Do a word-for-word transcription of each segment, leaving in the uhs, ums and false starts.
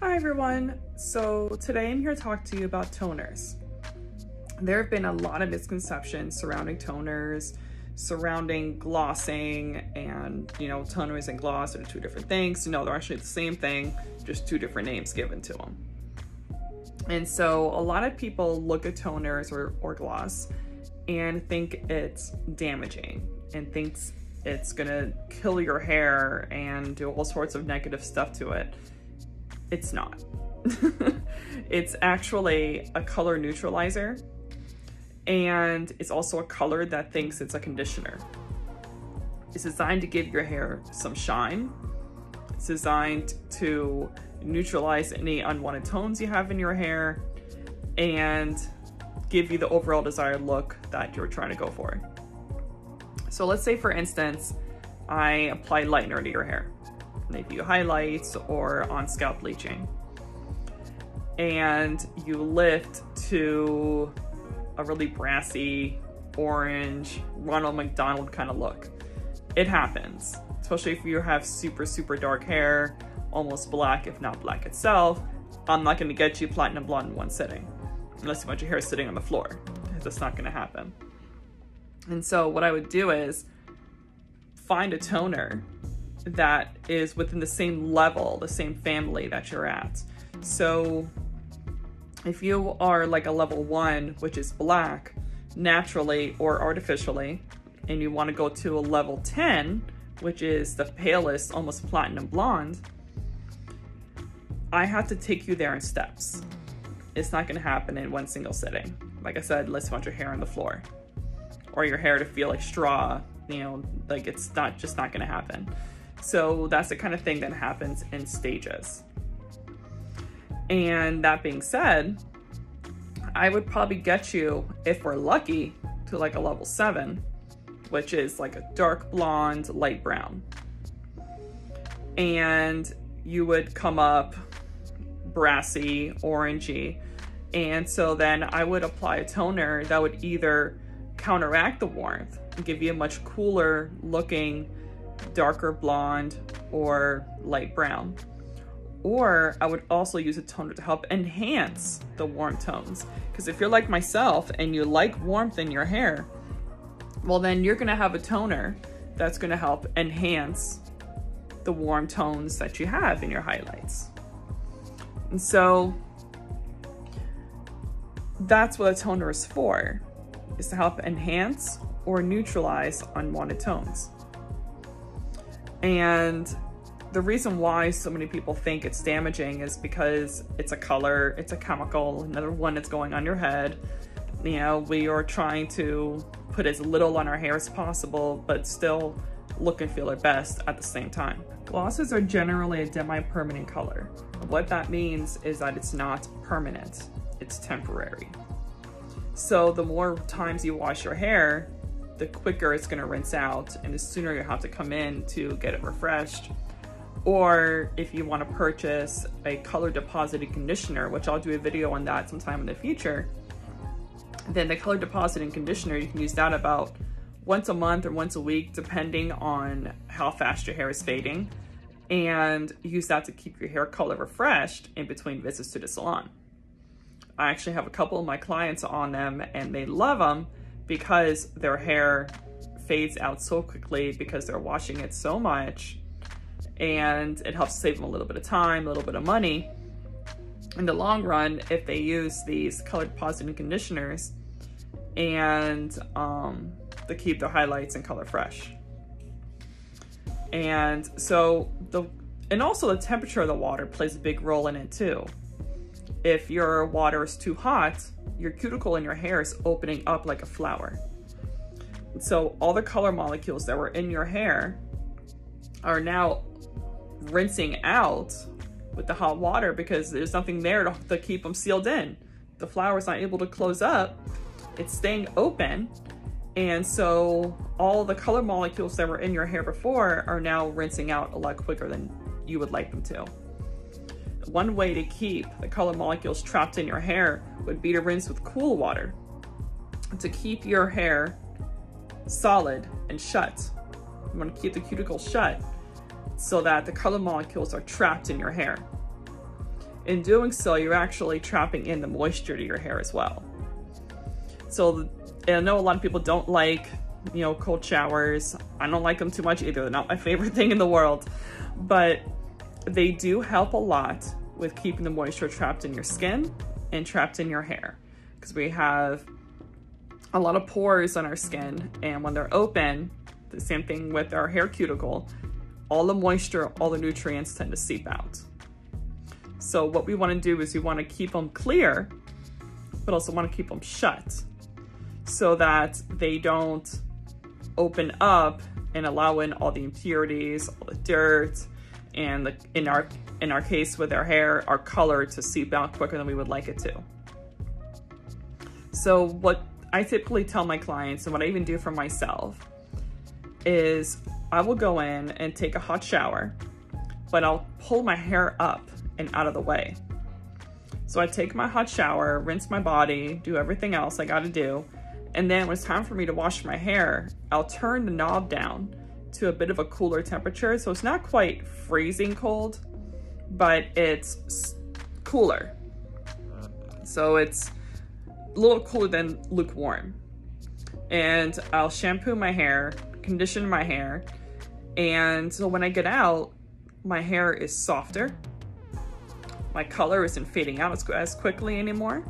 Hi everyone, so today I'm here to talk to you about toners. There have been a lot of misconceptions surrounding toners, surrounding glossing, and you know, toners and gloss are two different things. No, they're actually the same thing, just two different names given to them. And so a lot of people look at toners or, or gloss and think it's damaging and thinks it's gonna kill your hair and do all sorts of negative stuff to it. It's not. It's actually a color neutralizer, and it's also a color that thinks it's a conditioner. It's designed to give your hair some shine. It's designed to neutralize any unwanted tones you have in your hair and give you the overall desired look that you're trying to go for. So let's say, for instance, I apply lightener to your hair. Maybe highlights or on scalp bleaching, and you lift to a really brassy orange Ronald McDonald kind of look. It happens, especially if you have super super dark hair, almost black if not black itself. I'm not going to get you platinum blonde in one sitting unless you want your hair sitting on the floor. That's not going to happen. And so what I would do is find a toner that is within the same level, the same family that you're at. So if you are like a level one, which is black, naturally or artificially, and you want to go to a level ten, which is the palest, almost platinum blonde, I have to take you there in steps. It's not going to happen in one single sitting. Like I said, let's want your hair on the floor or your hair to feel like straw, you know, like it's not just not going to happen. So that's the kind of thing that happens in stages. And that being said, I would probably get you, if we're lucky, to like a level seven, which is like a dark blonde, light brown. And you would come up brassy, orangey. And so then I would apply a toner that would either counteract the warmth and give you a much cooler looking darker blonde or light brown, or I would also use a toner to help enhance the warm tones. Because if you're like myself and you like warmth in your hair, well then you're gonna have a toner that's gonna help enhance the warm tones that you have in your highlights. And so that's what a toner is for, is to help enhance or neutralize unwanted tones. And the reason why so many people think it's damaging is because it's a color, it's a chemical, another one that's going on your head. You know, we are trying to put as little on our hair as possible, but still look and feel our best at the same time. Glosses are generally a demi-permanent color. What that means is that it's not permanent, it's temporary. So the more times you wash your hair, the quicker it's gonna rinse out and the sooner you have to come in to get it refreshed. Or if you wanna purchase a color depositing conditioner, which I'll do a video on that sometime in the future, then the color depositing conditioner, you can use that about once a month or once a week, depending on how fast your hair is fading, and use that to keep your hair color refreshed in between visits to the salon. I actually have a couple of my clients on them and they love them because their hair fades out so quickly because they're washing it so much, and it helps save them a little bit of time, a little bit of money. In the long run, if they use these color depositing conditioners and um, they keep their highlights and color fresh. And so the, and also the temperature of the water plays a big role in it too. If your water is too hot, your cuticle in your hair is opening up like a flower. So all the color molecules that were in your hair are now rinsing out with the hot water because there's nothing there to, to keep them sealed in. The flower's not able to close up, it's staying open. And so all the color molecules that were in your hair before are now rinsing out a lot quicker than you would like them to. One way to keep the color molecules trapped in your hair would be to rinse with cool water to keep your hair solid and shut. You want to keep the cuticle shut so that the color molecules are trapped in your hair. In doing so, you're actually trapping in the moisture to your hair as well. So I know a lot of people don't like, you know, cold showers. I don't like them too much either. They're not my favorite thing in the world, but they do help a lot with keeping the moisture trapped in your skin and trapped in your hair, because we have a lot of pores on our skin, and when they're open, the same thing with our hair cuticle, all the moisture, all the nutrients tend to seep out. So what we want to do is we want to keep them clear, but also want to keep them shut so that they don't open up and allow in all the impurities, all the dirt, and the, in our in our case with our hair, our color to seep out quicker than we would like it to. So what I typically tell my clients, and what I even do for myself, is I will go in and take a hot shower, but I'll pull my hair up and out of the way. So I take my hot shower, rinse my body, do everything else I gotta do, and then when it's time for me to wash my hair, I'll turn the knob down to a bit of a cooler temperature, so it's not quite freezing cold, but it's cooler. So it's a little cooler than lukewarm. And I'll shampoo my hair, condition my hair, and so when I get out, my hair is softer. My color isn't fading out as, as quickly anymore.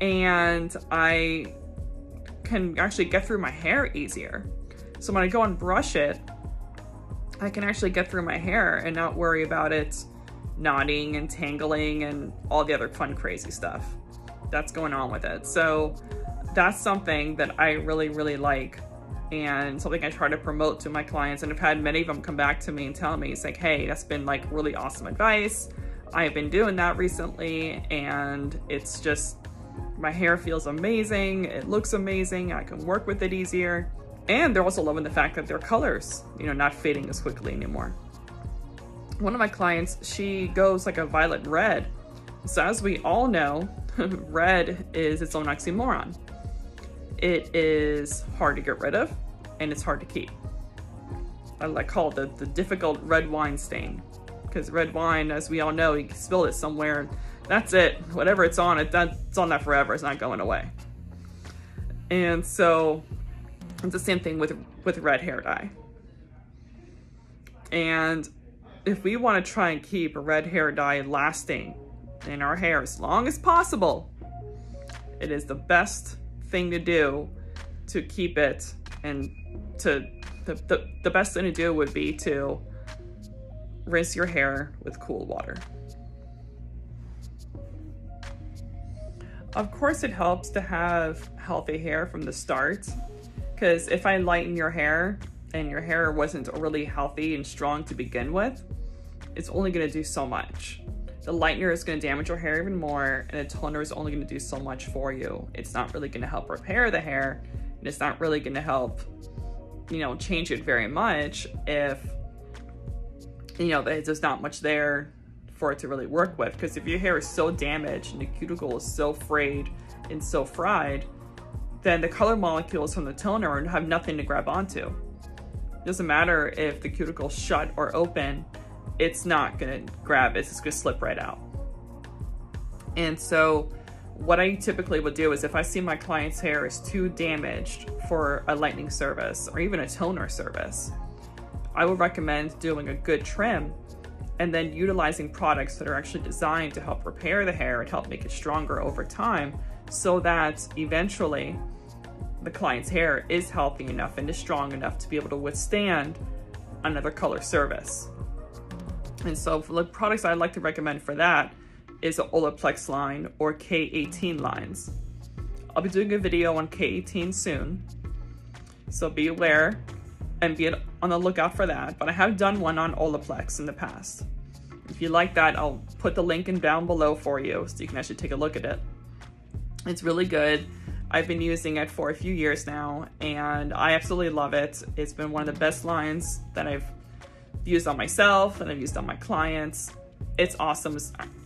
And I can actually get through my hair easier. So when I go and brush it, I can actually get through my hair and not worry about it knotting and tangling and all the other fun, crazy stuff that's going on with it. So that's something that I really, really like, and something I try to promote to my clients. And I've had many of them come back to me and tell me, it's like, hey, that's been like really awesome advice. I've been doing that recently, and it's just, my hair feels amazing. It looks amazing. I can work with it easier. And they're also loving the fact that their color's, you know, not fading as quickly anymore. One of my clients, she goes like a violet red. So as we all know, red is its own oxymoron. It is hard to get rid of, and it's hard to keep. I like call it the, the difficult red wine stain, because red wine, as we all know, you can spill it somewhere, and that's it. Whatever it's on, it, it's on that forever. It's not going away. And so it's the same thing with, with red hair dye. And if we want to try and keep a red hair dye lasting in our hair as long as possible, it is the best thing to do to keep it, and to the, the, the best thing to do would be to rinse your hair with cool water. Of course, it helps to have healthy hair from the start, because if I lighten your hair and your hair wasn't really healthy and strong to begin with, it's only going to do so much. The lightener is going to damage your hair even more, and the toner is only going to do so much for you. It's not really going to help repair the hair, and it's not really going to help, you know, change it very much if, you know, there's not much there for it to really work with. Because if your hair is so damaged and the cuticle is so frayed and so fried, then the color molecules from the toner have nothing to grab onto. It doesn't matter if the cuticle's shut or open, it's not going to grab, it's just going to slip right out. And so what I typically would do is, if I see my client's hair is too damaged for a lightening service or even a toner service, I would recommend doing a good trim and then utilizing products that are actually designed to help repair the hair and help make it stronger over time, so that eventually the client's hair is healthy enough and is strong enough to be able to withstand another color service. And so the products I'd like to recommend for that is the Olaplex line or K eighteen lines. I'll be doing a video on K eighteen soon, so be aware and be on the lookout for that. But I have done one on Olaplex in the past. If you like that, I'll put the link in down below for you, so you can actually take a look at it. It's really good. I've been using it for a few years now, and I absolutely love it. It's been one of the best lines that I've used on myself, and I've used on my clients. It's awesome.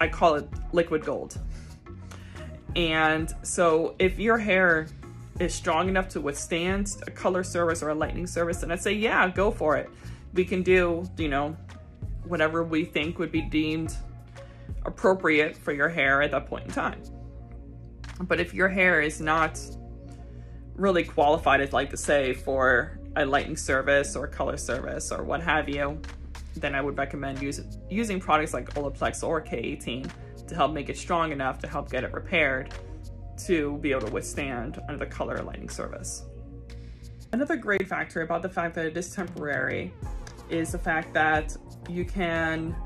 I call it liquid gold. And so if your hair is strong enough to withstand a color service or a lightening service, then I'd say, yeah, go for it. We can do, you know, whatever we think would be deemed appropriate for your hair at that point in time. But if your hair is not really qualified, I'd like to say, for a lightening service or color service or what have you, then I would recommend use, using products like Olaplex or K eighteen to help make it strong enough to help get it repaired to be able to withstand another color lightening service. Another great factor about the fact that it is temporary is the fact that you can,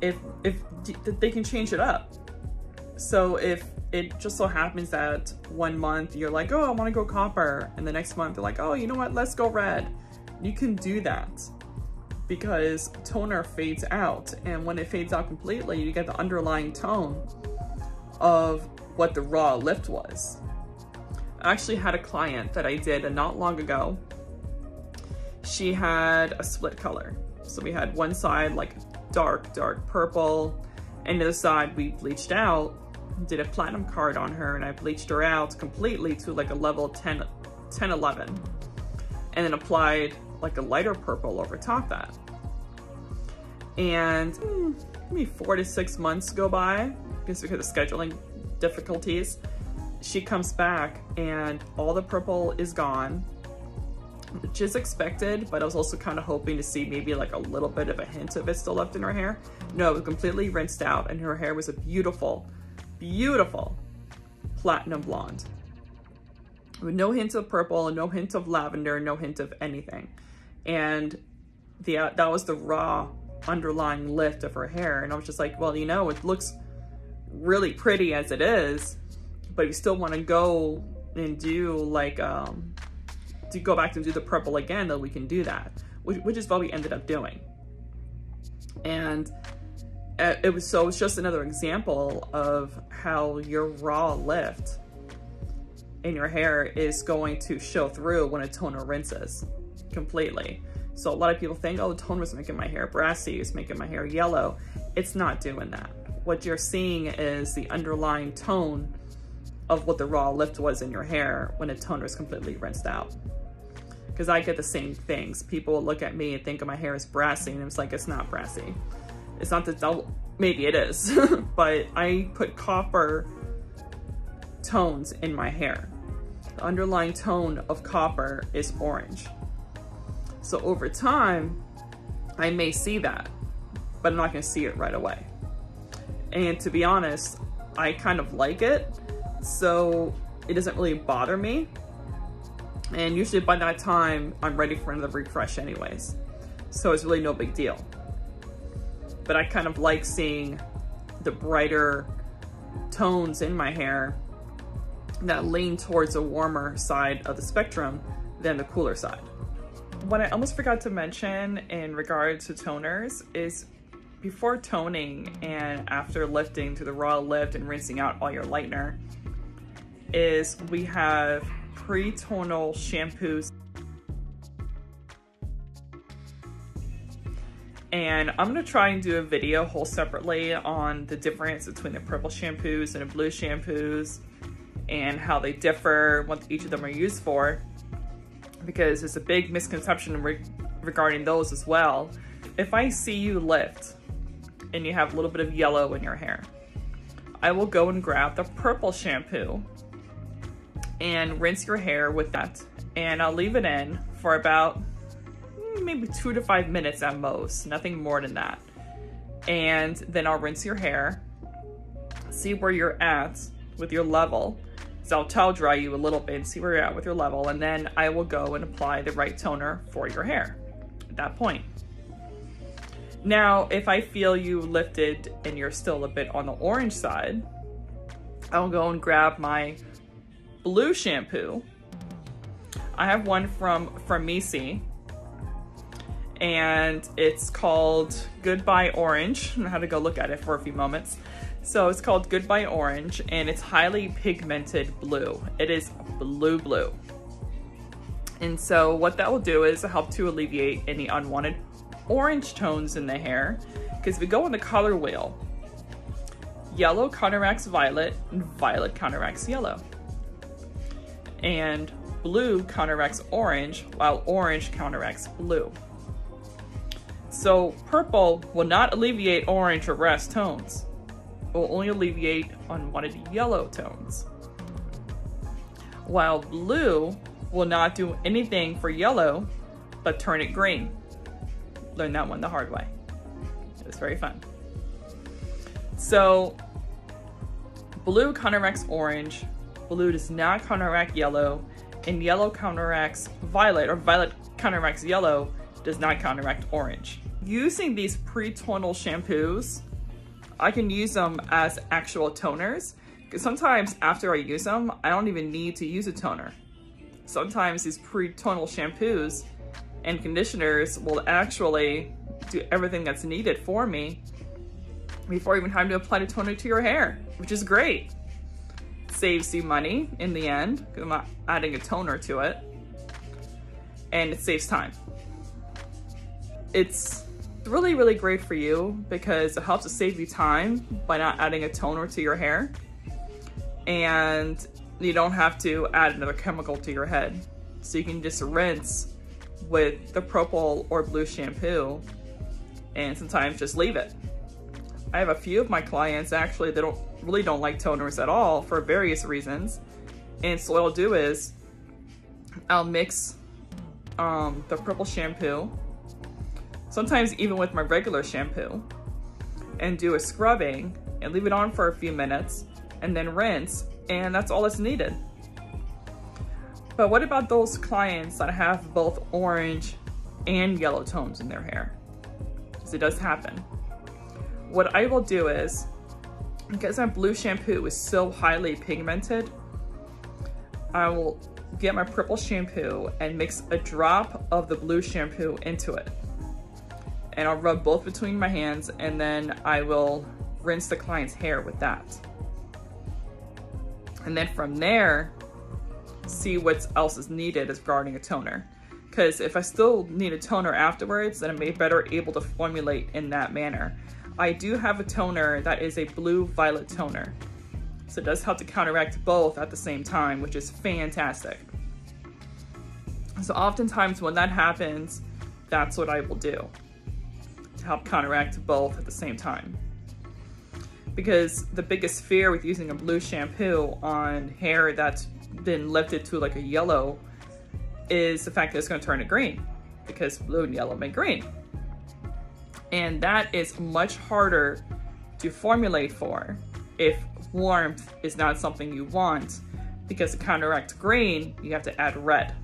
if, if they can change it up. So if it just so happens that one month you're like, oh, I want to go copper, and the next month they're like, oh, you know what, let's go red. You can do that because toner fades out, and when it fades out completely, you get the underlying tone of what the raw lift was. I actually had a client that I did not long ago. She had a split color. So we had one side like dark, dark purple, and the other side we bleached out, did a platinum card on her, and I bleached her out completely to like a level ten, ten, eleven, and then applied like a lighter purple over top that. And mm, maybe four to six months go by, just because of scheduling difficulties. She comes back and all the purple is gone, which is expected, but I was also kind of hoping to see maybe like a little bit of a hint of it still left in her hair. No, it was completely rinsed out, and her hair was a beautiful, beautiful platinum blonde. With no hint of purple, no hint of lavender, no hint of anything. And the uh, that was the raw underlying lift of her hair. And I was just like, well, you know, it looks really pretty as it is, but if you still want to go and do like, um, to go back and do the purple again, then we can do that, which, which is what we ended up doing. And it was, so it's just another example of how your raw lift in your hair is going to show through when a toner rinses completely. So a lot of people think, oh, the toner was making my hair brassy, it's making my hair yellow. It's not doing that. What you're seeing is the underlying tone of what the raw lift was in your hair when a toner is completely rinsed out. Because I get the same things. People will look at me and think, oh, my hair is brassy, and it's like, it's not brassy. It's not that, I'll, maybe it is, but I put copper tones in my hair. The underlying tone of copper is orange. So over time, I may see that, but I'm not gonna see it right away. And to be honest, I kind of like it, so it doesn't really bother me. And usually by that time, I'm ready for another refresh anyways. So it's really no big deal. But I kind of like seeing the brighter tones in my hair that lean towards the warmer side of the spectrum than the cooler side. What I almost forgot to mention in regards to toners is before toning and after lifting to the raw lift and rinsing out all your lightener is we have pre-tonal shampoos. And I'm gonna try and do a video whole separately on the difference between the purple shampoos and the blue shampoos and how they differ, what each of them are used for, because there's a big misconception re regarding those as well. If I see you lift and you have a little bit of yellow in your hair, I will go and grab the purple shampoo and rinse your hair with that. And I'll leave it in for about maybe two to five minutes at most, nothing more than that. And then I'll rinse your hair, see where you're at with your level. So I'll towel dry you a little bit, see where you're at with your level, and then I will go and apply the right toner for your hair at that point. Now, if I feel you lifted and you're still a bit on the orange side, I'll go and grab my blue shampoo. I have one from, from Misi, and it's called Goodbye Orange. I had to go look at it for a few moments. So it's called Goodbye Orange, and it's highly pigmented blue. It is blue blue. And so what that will do is help to alleviate any unwanted orange tones in the hair, because if we go on the color wheel, yellow counteracts violet, and violet counteracts yellow. And blue counteracts orange, while orange counteracts blue. So purple will not alleviate orange or brass tones. will only alleviate on one of the yellow tones, while blue will not do anything for yellow but turn it green. Learned that one the hard way. It was very fun. So blue counteracts orange, blue does not counteract yellow, and yellow counteracts violet, or violet counteracts yellow, does not counteract orange. Using these pre-tonal shampoos, I can use them as actual toners, because sometimes after I use them, I don't even need to use a toner. Sometimes these pre-tonal shampoos and conditioners will actually do everything that's needed for me before even having to apply the toner to your hair, which is great. Saves you money in the end, because I'm not adding a toner to it, and it saves time. It's really, really great for you because it helps to save you time by not adding a toner to your hair, and you don't have to add another chemical to your head. So you can just rinse with the purple or blue shampoo and sometimes just leave it. I have a few of my clients actually that don't really don't like toners at all for various reasons, and so what I'll do is I'll mix um, the purple shampoo, sometimes even with my regular shampoo, and do a scrubbing and leave it on for a few minutes and then rinse, and that's all that's needed. But what about those clients that have both orange and yellow tones in their hair? Because it does happen. What I will do is, because my blue shampoo is so highly pigmented, I will get my purple shampoo and mix a drop of the blue shampoo into it. And I'll rub both between my hands, and then I will rinse the client's hair with that. And then from there, see what else is needed as regarding a toner. Because if I still need a toner afterwards, then I may be better able to formulate in that manner. I do have a toner that is a blue-violet toner. So it does help to counteract both at the same time, which is fantastic. So oftentimes when that happens, that's what I will do, to help counteract both at the same time. Because the biggest fear with using a blue shampoo on hair that's been lifted to like a yellow is the fact that it's going to turn it green, because blue and yellow make green, and that is much harder to formulate for if warmth is not something you want, because to counteract green you have to add red.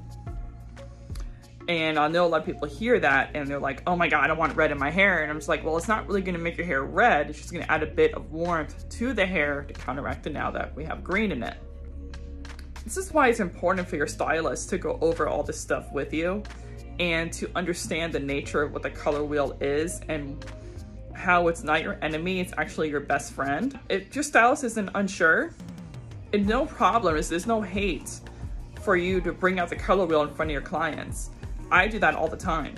And I know a lot of people hear that and they're like, oh my god, I don't want red in my hair, and I'm just like, well, it's not really going to make your hair red, it's just going to add a bit of warmth to the hair to counteract it now that we have green in it. This is why it's important for your stylist to go over all this stuff with you and to understand the nature of what the color wheel is and how it's not your enemy, it's actually your best friend. If your stylist isn't unsure, it's no problem, there's no hate for you to bring out the color wheel in front of your clients. I do that all the time,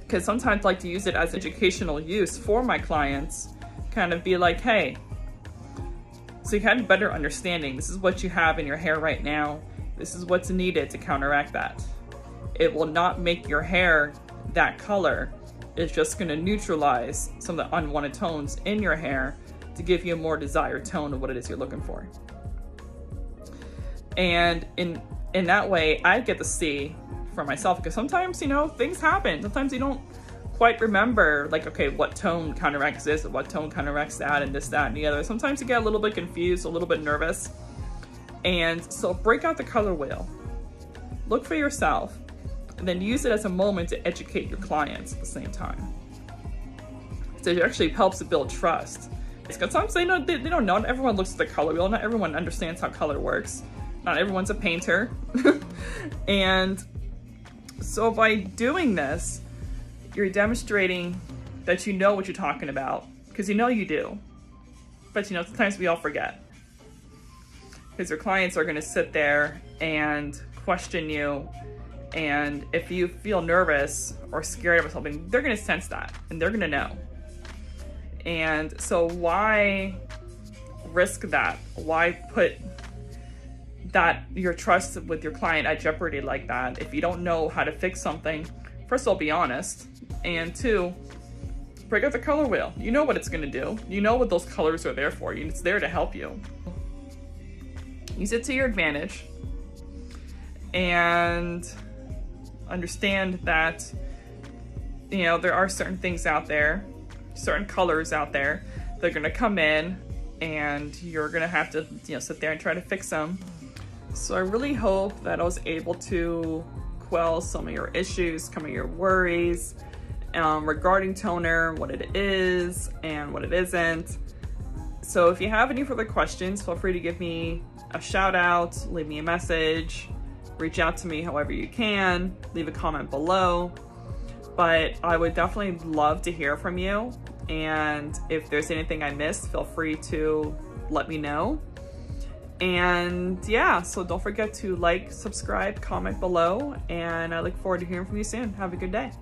because sometimes I like to use it as educational use for my clients, kind of be like, hey, so you had a better understanding. This is what you have in your hair right now. This is what's needed to counteract that. It will not make your hair that color. It's just going to neutralize some of the unwanted tones in your hair to give you a more desired tone of what it is you're looking for. And in in that way, I get to see for myself, because sometimes, you know, things happen. Sometimes you don't quite remember, like, okay, what tone counteracts this and what tone counteracts that and this, that, and the other. Sometimes you get a little bit confused, a little bit nervous. And so break out the color wheel, look for yourself, and then use it as a moment to educate your clients at the same time. So it actually helps to build trust. It's because sometimes they don't, they, they don't know, not everyone looks at the color wheel, not everyone understands how color works, not everyone's a painter. And so by doing this, you're demonstrating that you know what you're talking about, because you know you do, but you know, sometimes we all forget, because your clients are going to sit there and question you, and if you feel nervous or scared about something, they're going to sense that and they're going to know. And so why risk that? Why put that, your trust with your client, at jeopardy like that? If you don't know how to fix something, first of all, be honest, and two, Break out the color wheel. You know what it's gonna do. You know what those colors are there for. It's there to help you. Use it to your advantage and understand that, you know, there are certain things out there, certain colors out there that are gonna come in and you're gonna have to, you know, sit there and try to fix them. So I really hope that I was able to quell some of your issues, some of your worries um, regarding toner, what it is and what it isn't. So if you have any further questions, feel free to give me a shout out, leave me a message, reach out to me however you can, leave a comment below. But I would definitely love to hear from you. And if there's anything I missed, feel free to let me know. And yeah, so don't forget to like, subscribe, comment below, and I look forward to hearing from you soon. Have a good day.